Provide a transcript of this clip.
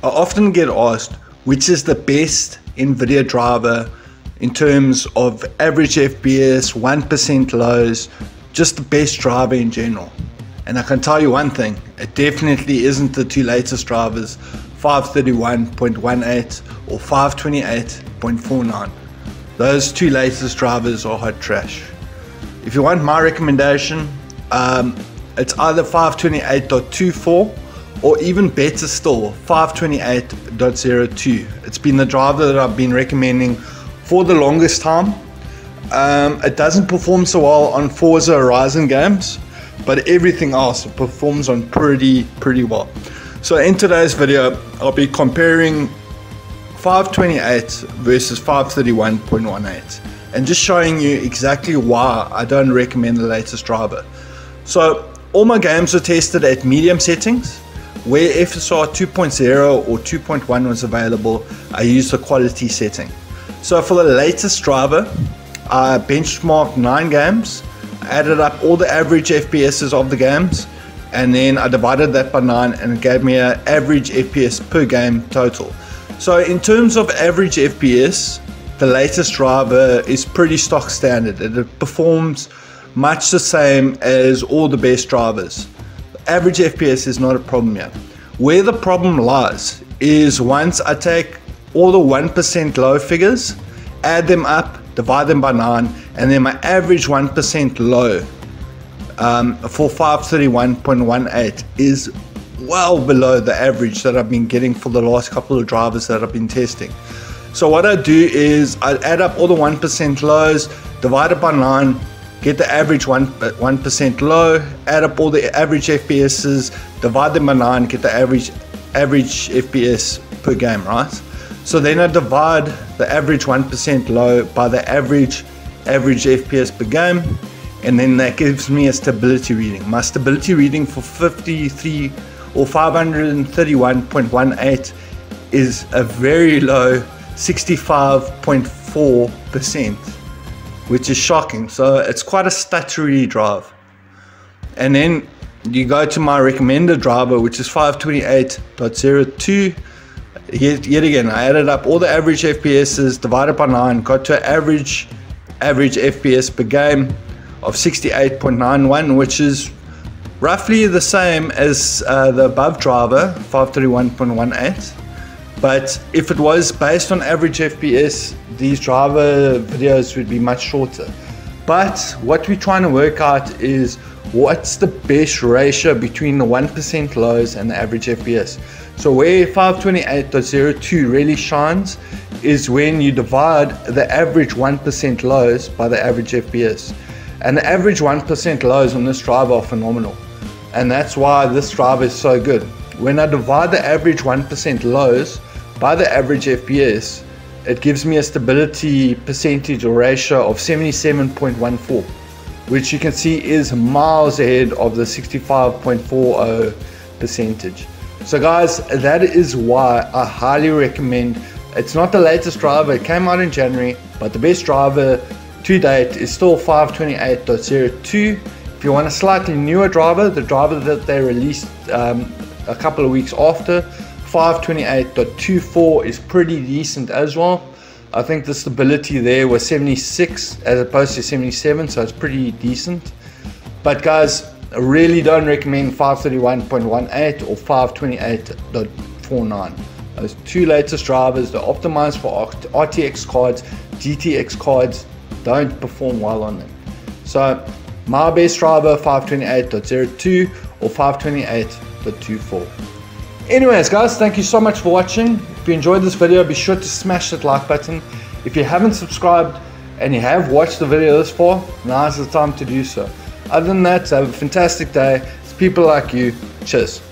I often get asked which is the best NVIDIA driver in terms of average FPS, 1% lows, just the best driver in general. And I can tell you one thing, it definitely isn't the two latest drivers, 531.18 or 528.49. Those two latest drivers are hot trash. If you want my recommendation, it's either 528.24 or even better still, 528.02. It's been the driver that I've been recommending for the longest time. It doesn't perform so well on Forza Horizon games, but everything else it performs on pretty well. So in today's video, I'll be comparing 528 versus 531.18 and just showing you exactly why I don't recommend the latest driver. So all my games were tested at medium settings. Where FSR 2.0 or 2.1 was available, I used the quality setting. So for the latest driver, I benchmarked 9 games, added up all the average FPSs of the games, and then I divided that by 9 and it gave me an average FPS per game total. So in terms of average FPS, the latest driver is pretty stock standard. It performs much the same as all the best drivers. Average FPS is not a problem here. Where the problem lies is once I take all the 1% low figures, add them up, divide them by 9, and then my average 1% low for 531.18 is well below the average that I've been getting for the last couple of drivers that I've been testing. So what I do is I add up all the 1% lows, divide it by 9, get the average 1% low, add up all the average FPSs, divide them by 9, get the average FPS per game, right? So then I divide the average 1% low by the average FPS per game, and then that gives me a stability reading. My stability reading for 53 or 531.18 is a very low 65.4%. which is shocking. So it's quite a stuttery drive. And then you go to my recommended driver, which is 528.02. Yet again, I added up all the average FPSs, divided by 9, got to an average FPS per game of 68.91, which is roughly the same as the above driver, 531.18. But if it was based on average FPS, these driver videos would be much shorter. But what we're trying to work out is what's the best ratio between the 1% lows and the average FPS. So where 528.02 really shines is when you divide the average 1% lows by the average FPS. And the average 1% lows on this driver are phenomenal. And that's why this driver is so good. When I divide the average 1% lows by the average FPS, it gives me a stability percentage or ratio of 77.14, which you can see is miles ahead of the 65.40 percentage. So guys, that is why I highly recommend, it's not the latest driver, it came out in January, but the best driver to date is still 528.02. If you want a slightly newer driver, the driver that they released a couple of weeks after, 528.24 is pretty decent as well. I think the stability there was 76 as opposed to 77, so it's pretty decent. But guys, I really don't recommend 531.18 or 528.49. Those two latest drivers, they're optimized for RTX cards, GTX cards, don't perform well on them. So my best driver, 528.02 or 528.24. Anyways guys, thank you so much for watching. If you enjoyed this video, be sure to smash that like button. If you haven't subscribed and you have watched the video this far, now's the time to do so. Other than that, have a fantastic day. It's people like you. Cheers.